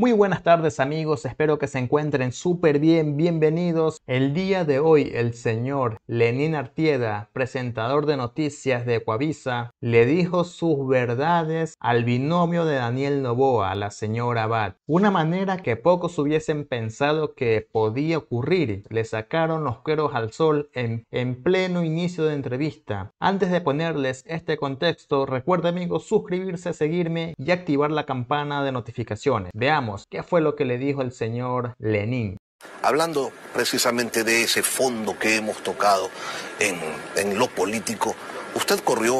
Muy buenas tardes amigos, espero que se encuentren súper bien, bienvenidos. El día de hoy el señor Lenín Artieda, presentador de noticias de Ecuavisa, le dijo sus verdades al binomio de Daniel Noboa, a la señora Abad. Una manera que pocos hubiesen pensado que podía ocurrir. Le sacaron los cueros al sol en pleno inicio de entrevista. Antes de ponerles este contexto, recuerden amigos suscribirse, seguirme y activar la campana de notificaciones. Veamos qué fue lo que le dijo el señor Lenín. Hablando precisamente de ese fondo que hemos tocado en lo político, usted corrió,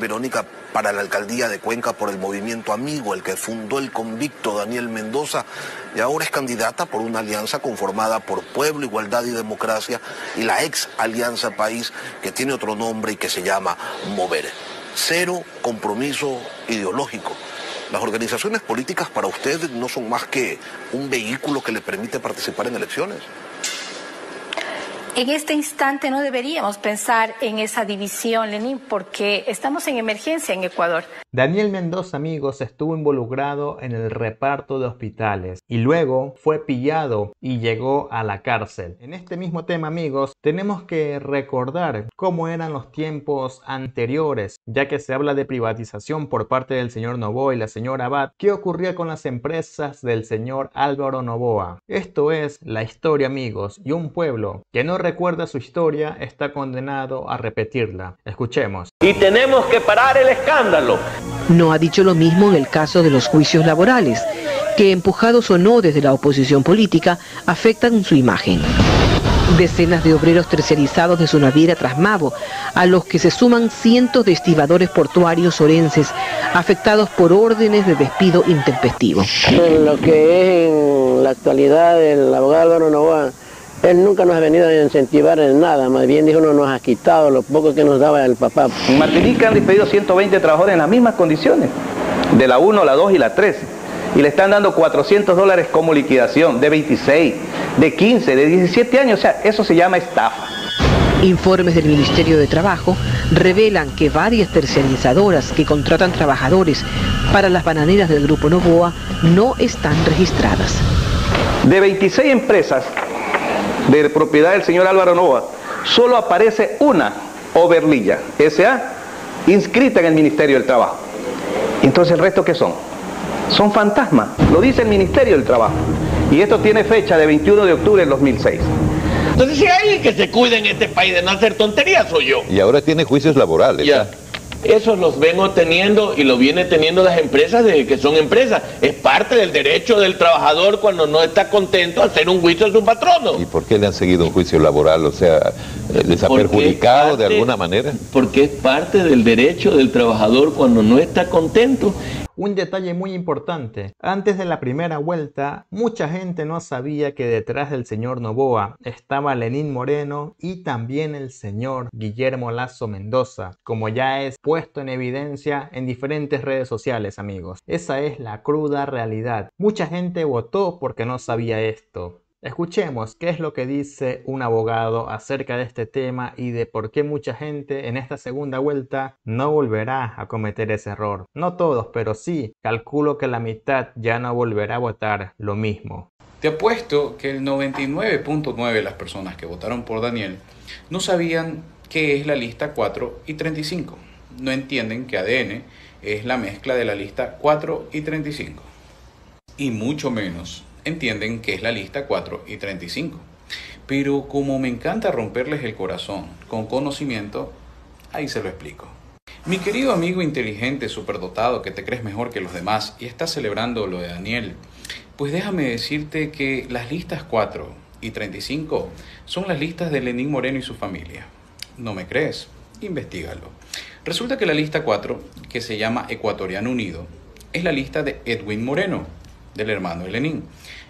Verónica, para la alcaldía de Cuenca por el movimiento Amigo, el que fundó el convicto Daniel Mendoza, y ahora es candidata por una alianza conformada por Pueblo, Igualdad y Democracia y la ex Alianza País, que tiene otro nombre y que se llama Mover. Cero compromiso ideológico. ¿Las organizaciones políticas para usted no son más que un vehículo que le permite participar en elecciones? En este instante no deberíamos pensar en esa división, Lenín, porque estamos en emergencia en Ecuador. Daniel Mendoza, amigos, estuvo involucrado en el reparto de hospitales y luego fue pillado y llegó a la cárcel. En este mismo tema, amigos, tenemos que recordar cómo eran los tiempos anteriores, ya que se habla de privatización por parte del señor Noboa y la señora Abad. ¿Qué ocurría con las empresas del señor Álvaro Noboa? Esto es la historia, amigos, y un pueblo que no recuerda su historia está condenado a repetirla. Escuchemos. Y tenemos que parar el escándalo. No ha dicho lo mismo en el caso de los juicios laborales, que empujados o no desde la oposición política, afectan su imagen. Decenas de obreros tercerizados de su naviera Trasmavo, a los que se suman cientos de estibadores portuarios orenses, afectados por órdenes de despido intempestivo. En lo que es en la actualidad el abogado Álvaro Noboa, él nunca nos ha venido a incentivar en nada, más bien dijo, no nos ha quitado lo poco que nos daba el papá. En Martinique han despedido 120 trabajadores en las mismas condiciones, de la 1, la 2 y la 3, y le están dando $400 como liquidación, de 26, de 15, de 17 años, o sea, eso se llama estafa. Informes del Ministerio de Trabajo revelan que varias tercerizadoras que contratan trabajadores para las bananeras del Grupo Noboa no están registradas. De 26 empresas de propiedad del señor Álvaro Noboa, solo aparece una, Overlilla, S.A., inscrita en el Ministerio del Trabajo. Entonces, ¿el resto qué son? Son fantasmas, lo dice el Ministerio del Trabajo. Y esto tiene fecha de 21 de octubre del 2006. Entonces, si hay alguien que se cuide en este país de no hacer tonterías, soy yo. Y ahora tiene juicios laborales. Ya. Esos los vengo teniendo y lo vienen teniendo las empresas desde que son empresas. Es parte del derecho del trabajador cuando no está contento hacer un juicio a su patrono. ¿Y por qué le han seguido un juicio laboral? O sea, ¿les ha perjudicado de alguna manera? Porque es parte del derecho del trabajador cuando no está contento. Un detalle muy importante, antes de la primera vuelta, mucha gente no sabía que detrás del señor Noboa estaba Lenín Moreno y también el señor Guillermo Lasso Mendoza, como ya es puesto en evidencia en diferentes redes sociales, amigos. Esa es la cruda realidad. Mucha gente votó porque no sabía esto. Escuchemos qué es lo que dice un abogado acerca de este tema y de por qué mucha gente en esta segunda vuelta no volverá a cometer ese error. No todos, pero sí, calculo que la mitad ya no volverá a votar lo mismo. Te apuesto que el 99.9% de las personas que votaron por Daniel no sabían qué es la lista 4 y 35. No entienden que ADN es la mezcla de la lista 4 y 35. Y mucho menos entienden que es la lista 4 y 35. Pero como me encanta romperles el corazón con conocimiento, ahí se lo explico. Mi querido amigo inteligente, superdotado, que te crees mejor que los demás y estás celebrando lo de Daniel, pues déjame decirte que las listas 4 y 35 son las listas de Lenín Moreno y su familia. ¿No me crees? Investígalo. Resulta que la lista 4, que se llama Ecuatoriano Unido, es la lista de Edwin Moreno, del hermano de Lenín,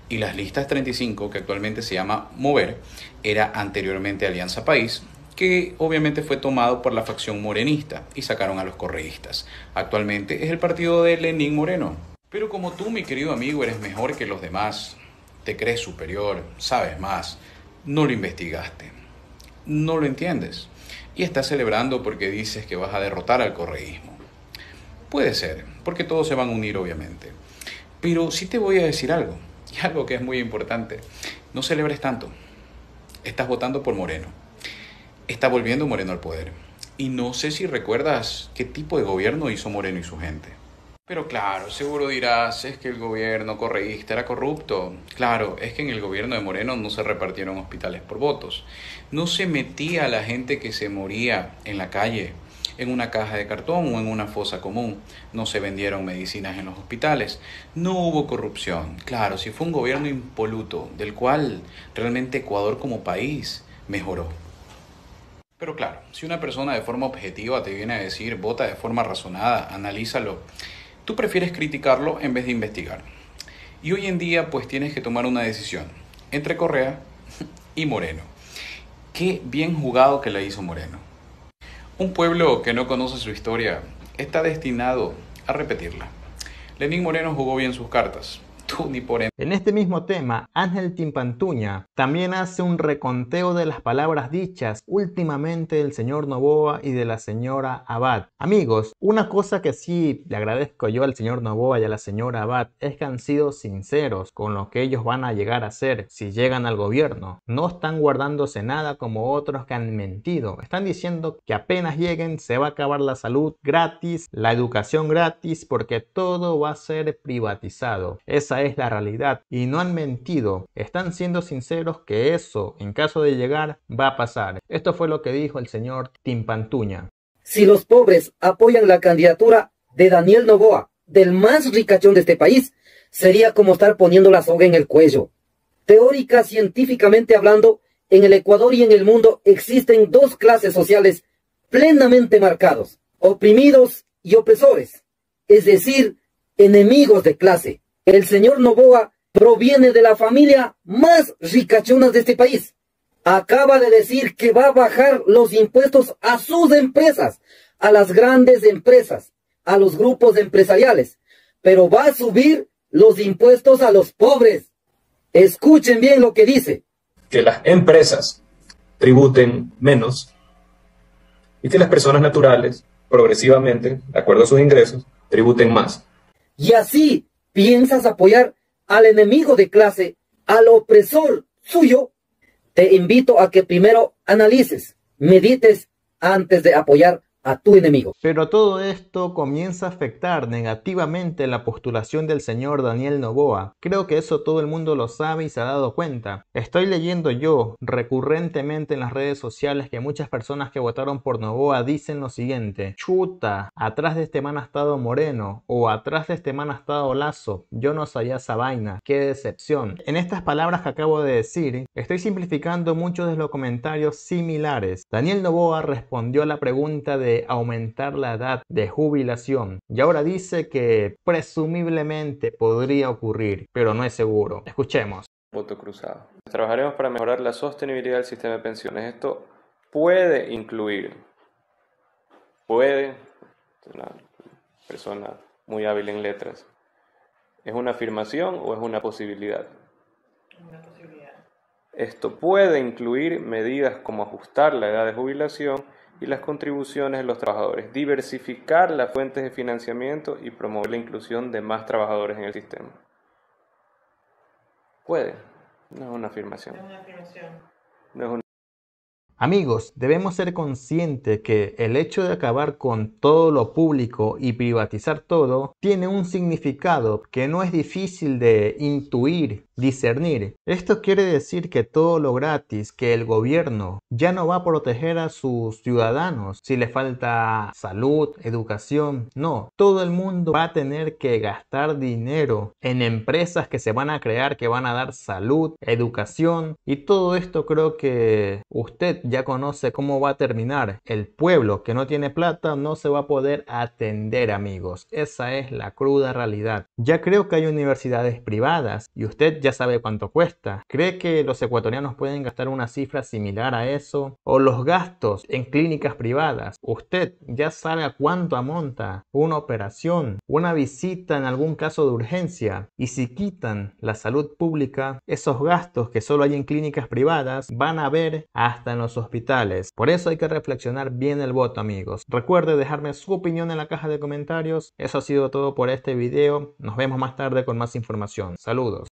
y las listas 35, que actualmente se llama Mover, era anteriormente Alianza País, que obviamente fue tomado por la facción morenista y sacaron a los correístas. Actualmente es el partido de Lenín Moreno. Pero como tú, mi querido amigo, eres mejor que los demás, te crees superior, sabes más, no lo investigaste, no lo entiendes, y estás celebrando porque dices que vas a derrotar al correísmo. Puede ser, porque todos se van a unir obviamente. Pero sí te voy a decir algo, y algo que es muy importante. No celebres tanto. Estás votando por Moreno. Está volviendo Moreno al poder. Y no sé si recuerdas qué tipo de gobierno hizo Moreno y su gente. Pero claro, seguro dirás, es que el gobierno correísta era corrupto. Claro, es que en el gobierno de Moreno no se repartieron hospitales por votos. No se metía a la gente que se moría en la calle, en una caja de cartón o en una fosa común. No se vendieron medicinas en los hospitales. No hubo corrupción. Claro, sí fue un gobierno impoluto, del cual realmente Ecuador como país mejoró. Pero claro, si una persona de forma objetiva te viene a decir, vota de forma razonada, analízalo, tú prefieres criticarlo en vez de investigar. Y hoy en día pues tienes que tomar una decisión entre Correa y Moreno. Qué bien jugado que la hizo Moreno. Un pueblo que no conoce su historia está destinado a repetirla. Lenín Moreno jugó bien sus cartas. Tú ni por ende. En este mismo tema, Ángel Timpantuña también hace un reconteo de las palabras dichas últimamente del señor Noboa y de la señora Abad. Amigos, una cosa que sí le agradezco yo al señor Noboa y a la señora Abad es que han sido sinceros con lo que ellos van a llegar a hacer si llegan al gobierno. No están guardándose nada como otros que han mentido. Están diciendo que apenas lleguen se va a acabar la salud gratis, la educación gratis, porque todo va a ser privatizado. Esa es la realidad y no han mentido, están siendo sinceros que eso, en caso de llegar, va a pasar. Esto fue lo que dijo el señor Timpantuña. Si los pobres apoyan la candidatura de Daniel Noboa, del más ricachón de este país, sería como estar poniendo la soga en el cuello. Teórica, científicamente hablando, en el Ecuador y en el mundo existen dos clases sociales plenamente marcados, oprimidos y opresores, es decir, enemigos de clase. El señor Noboa proviene de la familia más ricachona de este país. Acaba de decir que va a bajar los impuestos a sus empresas, a las grandes empresas, a los grupos empresariales, pero va a subir los impuestos a los pobres. Escuchen bien lo que dice. Que las empresas tributen menos y que las personas naturales, progresivamente, de acuerdo a sus ingresos, tributen más. Y así piensas apoyar al enemigo de clase, al opresor suyo. Te invito a que primero analices, medites antes de apoyar a tu enemigo. Pero todo esto comienza a afectar negativamente la postulación del señor Daniel Noboa. Creo que eso todo el mundo lo sabe y se ha dado cuenta. Estoy leyendo yo recurrentemente en las redes sociales que muchas personas que votaron por Noboa dicen lo siguiente: chuta, atrás de este man ha estado Moreno, o atrás de este man ha estado Lasso, yo no sabía esa vaina, qué decepción. En estas palabras que acabo de decir, estoy simplificando muchos de los comentarios similares. Daniel Noboa respondió a la pregunta de aumentar la edad de jubilación y ahora dice que presumiblemente podría ocurrir, pero no es seguro. Escuchemos. Voto cruzado. Trabajaremos para mejorar la sostenibilidad del sistema de pensiones. Esto puede incluir, una persona muy hábil en letras. ¿Es una afirmación o es una posibilidad? Una posibilidad. Esto puede incluir medidas como ajustar la edad de jubilación y las contribuciones de los trabajadores, diversificar las fuentes de financiamiento y promover la inclusión de más trabajadores en el sistema. Puede, no es una afirmación. No es una afirmación. No es una... Amigos, debemos ser conscientes que el hecho de acabar con todo lo público y privatizar todo tiene un significado que no es difícil de intuir, discernir. Esto quiere decir que todo lo gratis, que el gobierno ya no va a proteger a sus ciudadanos si le falta salud, educación. No, todo el mundo va a tener que gastar dinero en empresas que se van a crear, que van a dar salud, educación, y todo esto creo que usted ya conoce cómo va a terminar. El pueblo que no tiene plata no se va a poder atender, amigos. Esa es la cruda realidad. Ya creo que hay universidades privadas y usted ya sabe cuánto cuesta. ¿Cree que los ecuatorianos pueden gastar una cifra similar a eso? O los gastos en clínicas privadas. Usted ya sabe a cuánto amonta una operación, una visita en algún caso de urgencia. Y si quitan la salud pública, esos gastos que solo hay en clínicas privadas van a ver hasta en los hospitales. Por eso hay que reflexionar bien el voto, amigos. Recuerde dejarme su opinión en la caja de comentarios. Eso ha sido todo por este video. Nos vemos más tarde con más información. Saludos.